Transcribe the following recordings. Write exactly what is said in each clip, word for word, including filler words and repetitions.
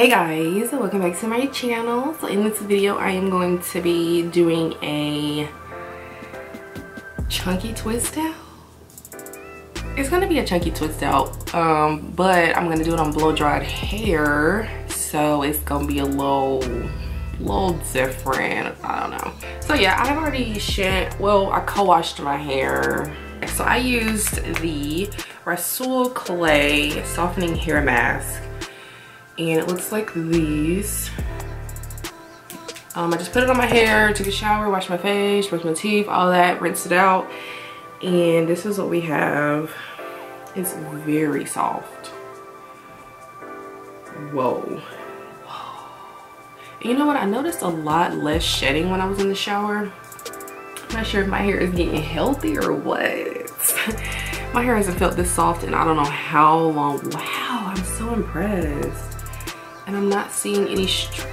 Hey guys, welcome back to my channel. So in this video I am going to be doing a chunky twist out. It's going to be a chunky twist out, um, but I'm going to do it on blow dried hair, so it's going to be a little, little different. I don't know. So yeah, I've already shampooed, well I co-washed my hair. So I used the Rasool Clay Softening Hair Mask. And it looks like these. Um, I just put it on my hair, took a shower, washed my face, brushed my teeth, all that, rinsed it out. And this is what we have. It's very soft. Whoa. Whoa. You know what? I noticed a lot less shedding when I was in the shower. I'm not sure if my hair is getting healthy or what. My hair hasn't felt this soft in I don't know how long. Wow, I'm so impressed. And I'm not seeing any str-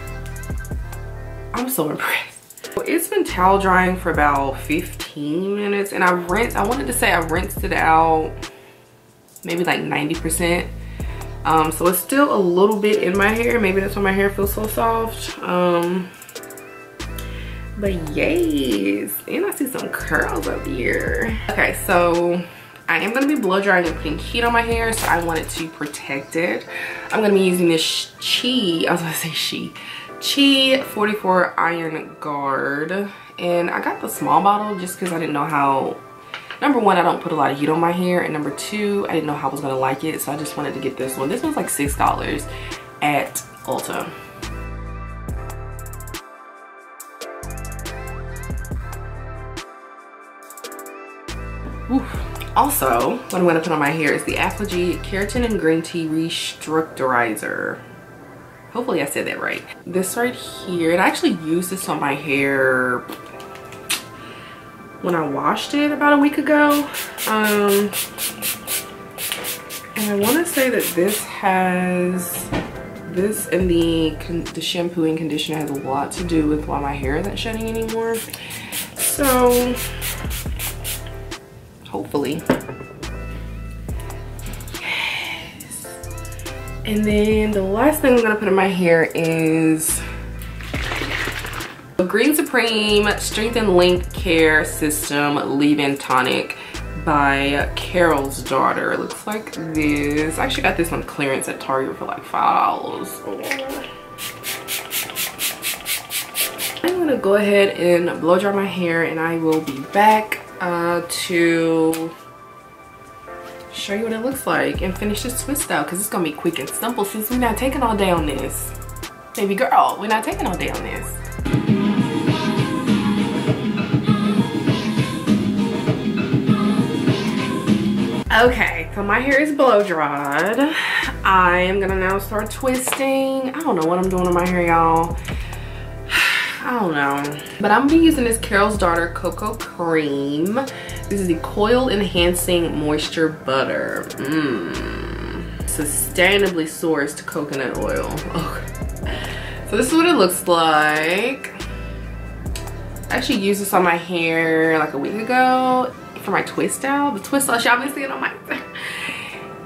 I'm so impressed. It's been towel drying for about fifteen minutes, and I rinsed, I wanted to say I rinsed it out maybe like ninety percent. Um, so it's still a little bit in my hair. Maybe that's why my hair feels so soft. Um, but yes, and I see some curls up here. Okay, so I am gonna be blow drying and putting heat on my hair, so I wanted to protect it. I'm gonna be using this Chi, I was gonna say she, Chi forty-four Iron Guard. And I got the small bottle just cause I didn't know how, number one, I don't put a lot of heat on my hair, and number two, I didn't know how I was gonna like it, so I just wanted to get this one. This one's like six dollars at Ulta. Oof. Also, what I'm going to put on my hair is the APHOGEE Keratin and Green Tea Restructurizer. Hopefully I said that right. This right here, and I actually used this on my hair when I washed it about a week ago. Um, and I want to say that this has, this and the, the shampoo and conditioner has a lot to do with why my hair isn't shedding anymore. So hopefully. Yes. And then the last thing I'm gonna put in my hair is the Green Supreme Strengthen Length Care System Leave-In Tonic by Carol's Daughter. It looks like this. I actually got this on clearance at Target for like five dollars. I'm gonna go ahead and blow dry my hair, and I will be back uh to show you what it looks like and finish this twist out, because it's gonna be quick and simple since we're not taking all day on this. Baby girl, we're not taking all day on this. Okay, so my hair is blow dried. I am gonna now start twisting. I don't know what I'm doing on my hair, y'all. I don't know, but I'm gonna be using this Carol's Daughter Cocoa Cream. This is the Coil Enhancing Moisture Butter. Mmm. Sustainably sourced coconut oil. Okay. So this is what it looks like. I actually used this on my hair like a week ago for my twist out. The twist out, y'all been seeing on my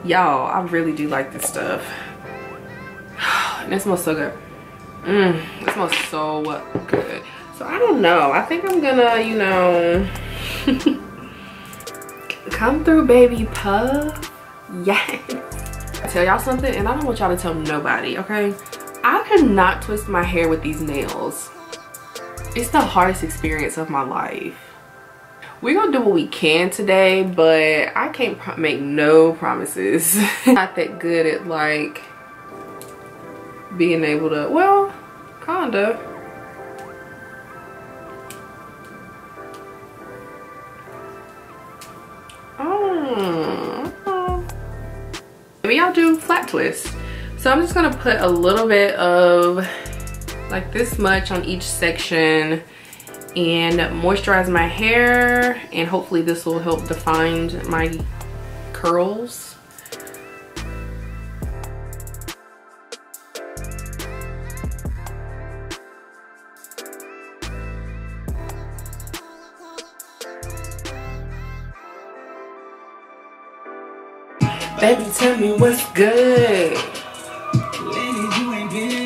y'all, I really do like this stuff. And it smells so good. Mmm, it smells so good. So I don't know, I think I'm gonna, you know, come through, baby puff. Yes. I tell y'all something, and I don't want y'all to tell nobody, okay? I cannot twist my hair with these nails. It's the hardest experience of my life. We're gonna do what we can today, but I can't pro- make no promises. Not that good at like being able to, well, kinda. Oh. Maybe I'll do flat twists. So I'm just gonna put a little bit of like this much on each section and moisturize my hair, and hopefully this will help define my curls. Baby, tell me what's good. Lady, you ain't been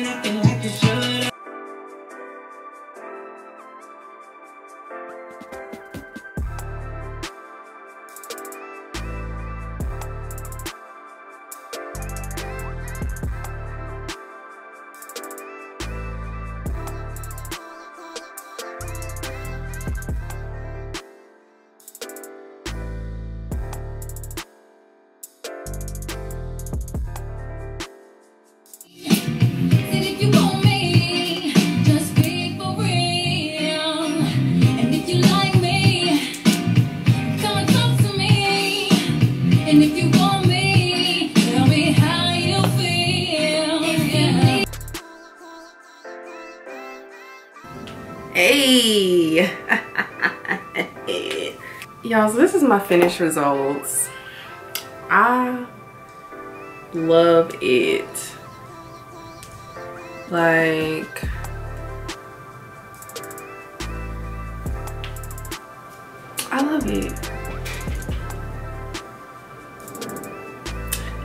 Y'all, so this is my finished results. I love it. Like, I love it.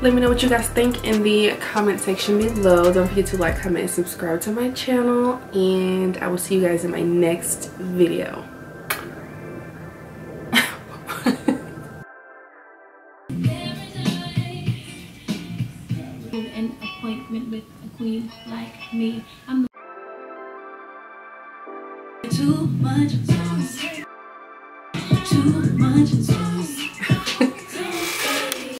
Let me know what you guys think in the comment section below. Don't forget to like, comment, and subscribe to my channel. And I will see you guys in my next video. An appointment with a queen like me. I'm too much. Too much.